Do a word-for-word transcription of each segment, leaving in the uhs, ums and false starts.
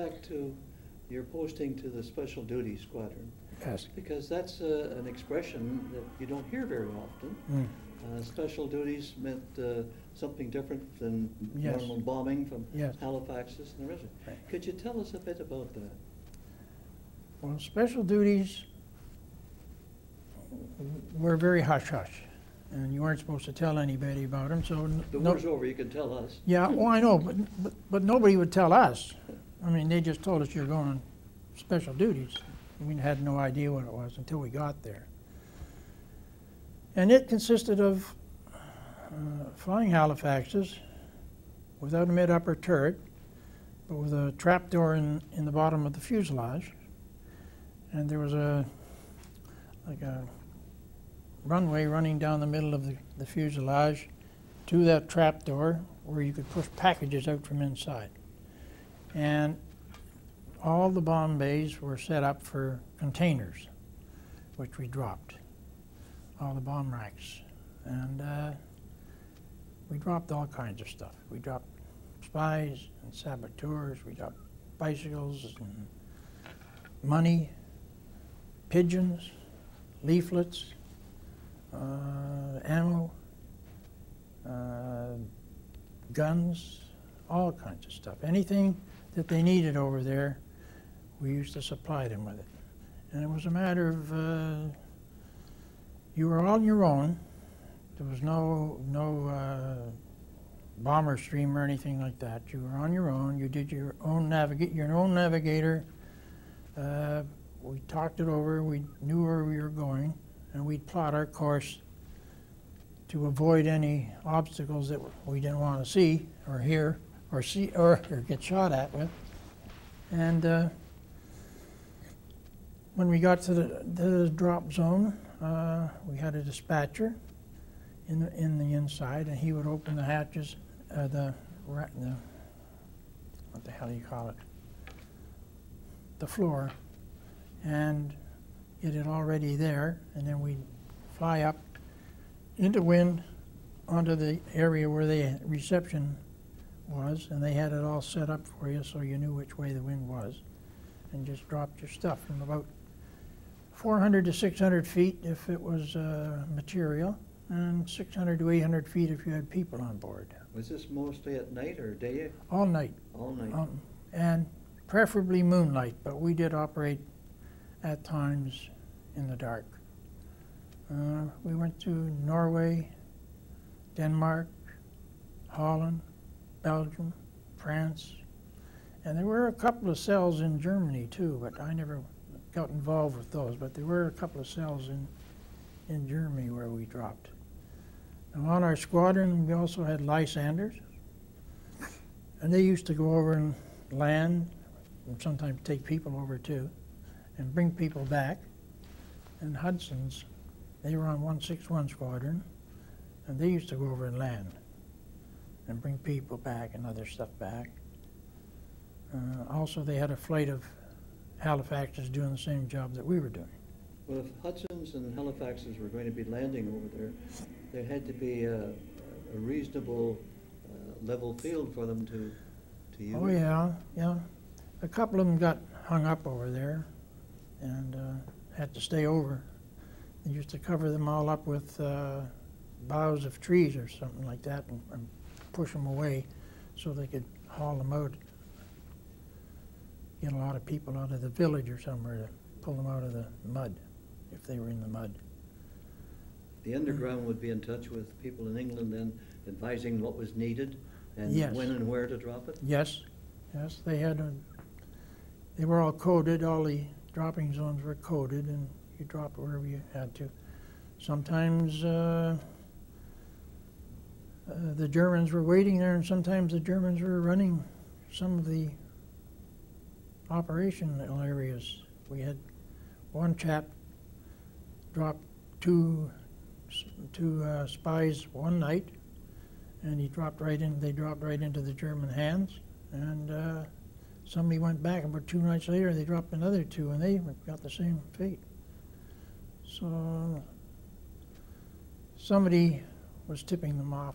back to your posting to the Special Duty Squadron. Yes. Because that's uh, an expression that you don't hear very often. Mm. Uh, special duties meant uh, something different than yes. normal bombing from yes. Halifax and the rest. Right. Could you tell us a bit about that? Well, special duties were very hush-hush, and you weren't supposed to tell anybody about them. So the war's over, you can tell us. Yeah, well, I know, but, but but nobody would tell us. I mean, they just told us you're going on special duties. We had no idea what it was until we got there. And it consisted of uh, flying Halifaxes without a mid-upper turret, but with a trap door in, in the bottom of the fuselage. And there was a, like a runway running down the middle of the, the fuselage to that trap door where you could push packages out from inside. And all the bomb bays were set up for containers, which we dropped. All the bomb racks. And uh, we dropped all kinds of stuff. We dropped spies and saboteurs. We dropped bicycles and money, pigeons, leaflets, uh, ammo, uh, guns, all kinds of stuff. Anything that they needed over there, we used to supply them with it. And it was a matter of uh, you were on your own. There was no no uh, bomber stream or anything like that. You were on your own. You did your own navigate, your own navigator. Uh, we talked it over. We knew where we were going, and we'd plot our course to avoid any obstacles that we didn't want to see or hear or see or, or get shot at with. And uh, when we got to the, the drop zone, Uh, we had a dispatcher in the, in the inside, and he would open the hatches, uh, the, the, what the hell do you call it, the floor, and it had already there, and then we'd fly up into wind onto the area where the reception was, and they had it all set up for you so you knew which way the wind was, and just dropped your stuff from about four hundred to six hundred feet if it was uh, material, and six hundred to eight hundred feet if you had people on board. Was this mostly at night or day? All night. All night. Um, and preferably moonlight, but we did operate at times in the dark. Uh, we went to Norway, Denmark, Holland, Belgium, France, and there were a couple of cells in Germany too, but I never got involved with those, but there were a couple of cells in in Germany where we dropped. Now on our squadron we also had Lysanders, and they used to go over and land, and sometimes take people over too, and bring people back. And Hudson's, they were on one six one squadron, and they used to go over and land, and bring people back and other stuff back. Uh, also they had a flight of Halifax is doing the same job that we were doing. Well, if Hudson's and Halifaxes were going to be landing over there, there had to be a, a reasonable uh, level field for them to, to use. Oh yeah, yeah. A couple of them got hung up over there and uh, had to stay over. They used to cover them all up with uh, boughs of trees or something like that, and, and push them away so they could haul them out. Get a lot of people out of the village or somewhere to pull them out of the mud, if they were in the mud. The underground would be in touch with people in England then, advising what was needed and yes. when and where to drop it? Yes, yes, they had, a, they were all coded, all the dropping zones were coded, and you dropped wherever you had to. Sometimes uh, uh, the Germans were waiting there, and sometimes the Germans were running some of the operational areas. We had one chap drop two two uh, spies one night, and he dropped right in. They dropped right into the German hands, and uh, somebody went back about two nights later. They dropped another two, and they got the same fate. So somebody was tipping them off.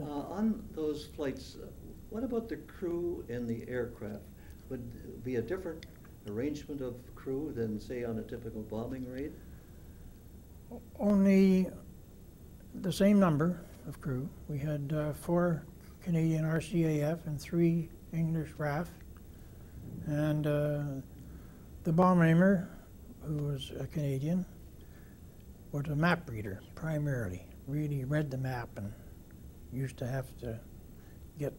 Uh, on those flights, uh, what about the crew and the aircraft? Would be a different arrangement of crew than, say, on a typical bombing raid? Only the same number of crew. We had uh, four Canadian R C A F and three English R A F. And uh, the bomb aimer, who was a Canadian, was a map reader primarily. Really read the map and used to have to get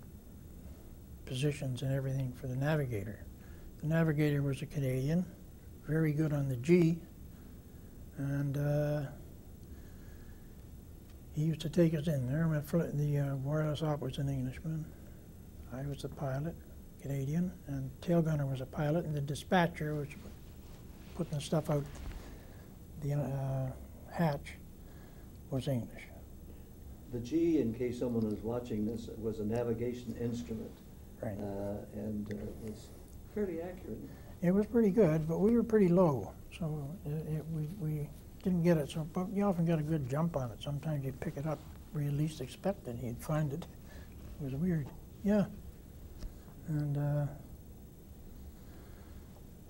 positions and everything for the navigator. The navigator was a Canadian, very good on the G, and uh, he used to take us in there. The uh, wireless op was an Englishman. I was the pilot, Canadian, and tail gunner was a pilot, and the dispatcher was putting the stuff out the uh, hatch was English. The G, in case someone was watching this, was a navigation instrument. Right. Uh, and uh, it was fairly accurate. It was pretty good, but we were pretty low, so it, it, we, we didn't get it. So, but you often got a good jump on it. Sometimes you pick it up where you least expect it, you'd find it. It was weird. Yeah. And uh,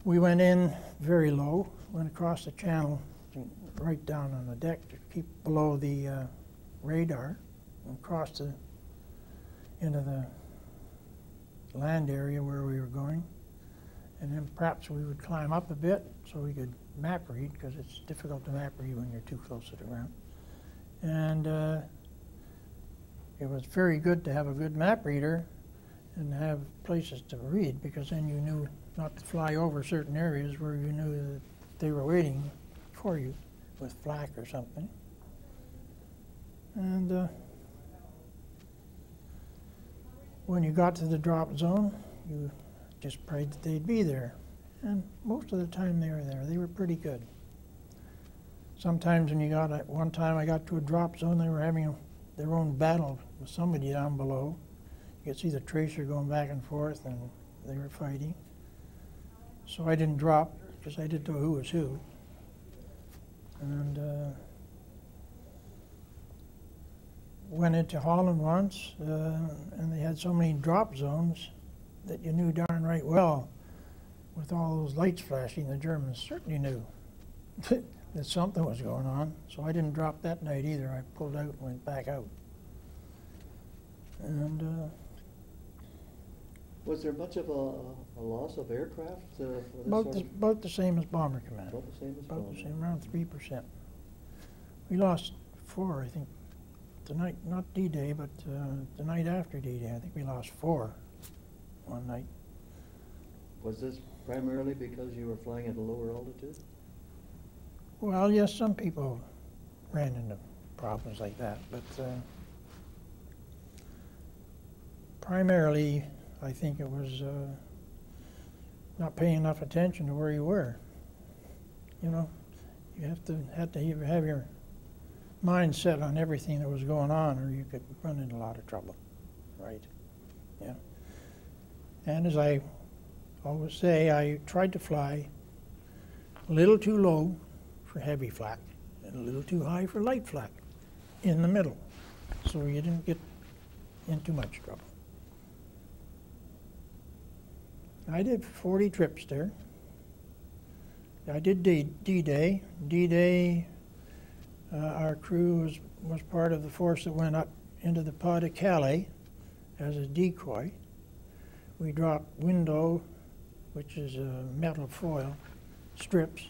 we went in very low, went across the channel right down on the deck to keep below the uh, radar and crossed the, into the land area where we were going, and then perhaps we would climb up a bit so we could map read, because it's difficult to map read when you're too close to the ground. And uh, it was very good to have a good map reader and have places to read, because then you knew not to fly over certain areas where you knew that they were waiting for you with flak or something. And uh, when you got to the drop zone, you just prayed that they'd be there. And most of the time they were there. They were pretty good. Sometimes when you got, at one time I got to a drop zone, they were having their own battle with somebody down below. You could see the tracer going back and forth, and they were fighting. So I didn't drop, because I didn't know who was who. And uh, went into Holland once, uh, and they had so many drop zones that you knew darn right well, with all those lights flashing, the Germans certainly knew that something was going on. So I didn't drop that night either. I pulled out and went back out. And uh, was there much of a, a loss of aircraft? Uh, about, the, about the same as Bomber Command. About the same as Bomber. About the same, around three percent. We lost four, I think. The night, not D-Day, but uh, the night after D-Day, I think we lost four one night. Was this primarily because you were flying at a lower altitude? Well, yes, some people ran into problems like that, but uh, primarily I think it was uh, not paying enough attention to where you were. You know, you have to, have to have your mind set on everything that was going on, or you could run into a lot of trouble. Right. Yeah. And as I always say, I tried to fly a little too low for heavy flak and a little too high for light flak in the middle, so you didn't get in too much trouble. I did forty trips there. I did D-Day. D-Day, Uh, our crew was, was part of the force that went up into the Pas-de-Calais as a decoy. We dropped window, which is a metal foil, strips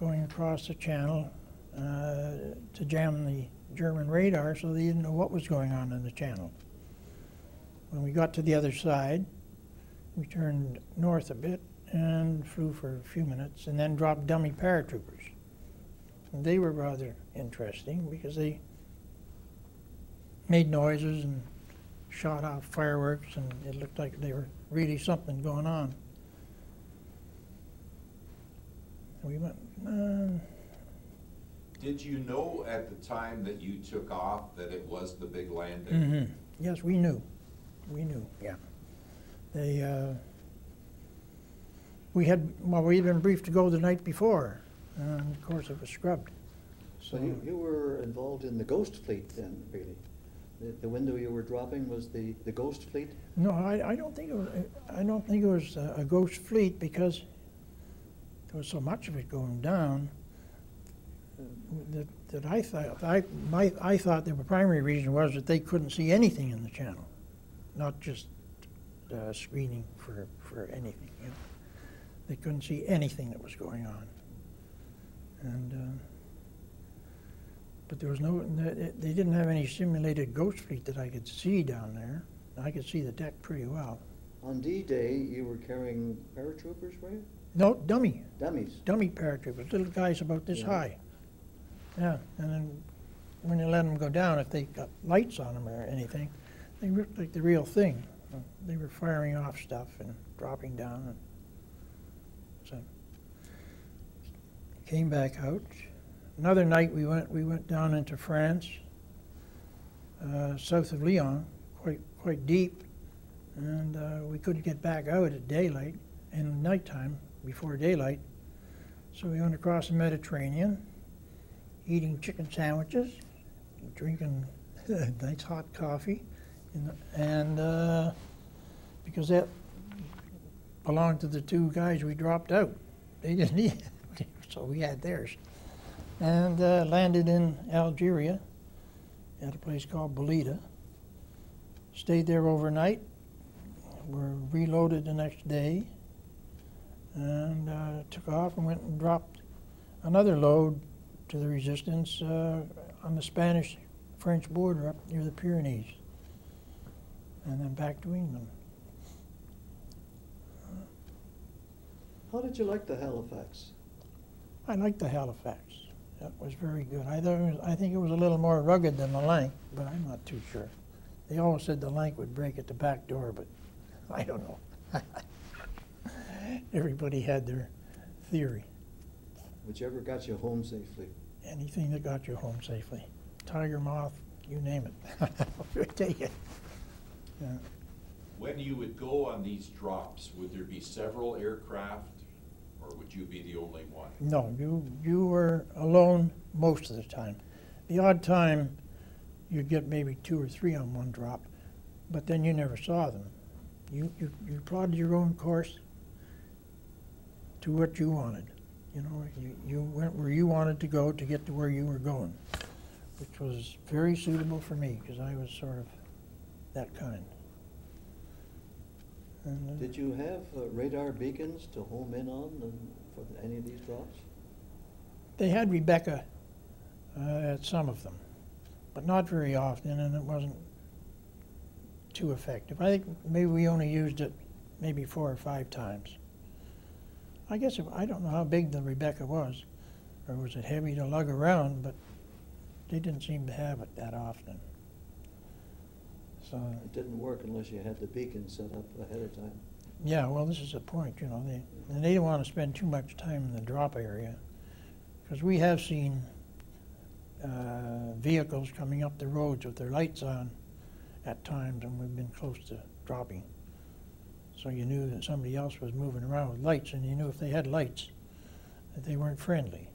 going across the channel uh, to jam the German radar so they didn't know what was going on in the channel. When we got to the other side, we turned north a bit and flew for a few minutes and then dropped dummy paratroopers. And they were rather interesting because they made noises and shot off fireworks, and it looked like they were really something going on. We went. Uh, Did you know at the time that you took off that it was the big landing? Mm-hmm. Yes, we knew. We knew. Yeah. They. Uh, we had. Well, we had been briefed to go the night before. And of course, it was scrubbed. So, so you, you were involved in the ghost fleet then, really? The, the window you were dropping was the, the ghost fleet? No, I, I don't think it was, I don't think it was a ghost fleet, because there was so much of it going down that, that I thought I my I thought the primary reason was that they couldn't see anything in the channel, not just uh, screening for for anything. You know. They couldn't see anything that was going on, and. Uh, But there was no, they didn't have any simulated ghost fleet that I could see down there. I could see the deck pretty well. On D-Day, you were carrying paratroopers, right? No, dummy. Dummies. Dummy paratroopers, little guys about this yeah. high. Yeah, and then when you let them go down, if they got lights on them or anything, they looked like the real thing. They were firing off stuff and dropping down. And so came back out. Another night we went we went down into France, uh, south of Lyon, quite quite deep, and uh, we couldn't get back out at daylight in nighttime before daylight. So we went across the Mediterranean, eating chicken sandwiches, drinking nice hot coffee, and, and uh, because that belonged to the two guys we dropped out, they didn't eat, so we had theirs. And uh, landed in Algeria at a place called Belida. Stayed there overnight. Were reloaded the next day, and uh, took off and went and dropped another load to the resistance uh, on the Spanish-French border up near the Pyrenees, and then back to England. How did you like the Halifax? I liked the Halifax. That was very good. I, thought it was, I think it was a little more rugged than the Lanc, but I'm not too sure. They always said the Lanc would break at the back door, but I don't know. Everybody had their theory. Whichever got you home safely. Anything that got you home safely. Tiger moth, you name it. I'll take it. Yeah. When you would go on these drops, would there be several aircraft? Or would you be the only one? No, you you were alone most of the time. The odd time you'd get maybe two or three on one drop, but then you never saw them. You you, you plotted your own course to what you wanted. You know, you, you went where you wanted to go to get to where you were going, which was very suitable for me because I was sort of that kind. Did you have uh, radar beacons to home in on and for any of these drops? They had Rebecca uh, at some of them, but not very often, and it wasn't too effective. I think maybe we only used it maybe four or five times. I guess, if, I don't know how big the Rebecca was, or was it heavy to lug around, but they didn't seem to have it that often. So it didn't work unless you had the beacon set up ahead of time. Yeah, well, this is the point, you know. They, and they didn't want to spend too much time in the drop area, because we have seen uh, vehicles coming up the roads with their lights on at times, and we've been close to dropping. So you knew that somebody else was moving around with lights, and you knew if they had lights that they weren't friendly.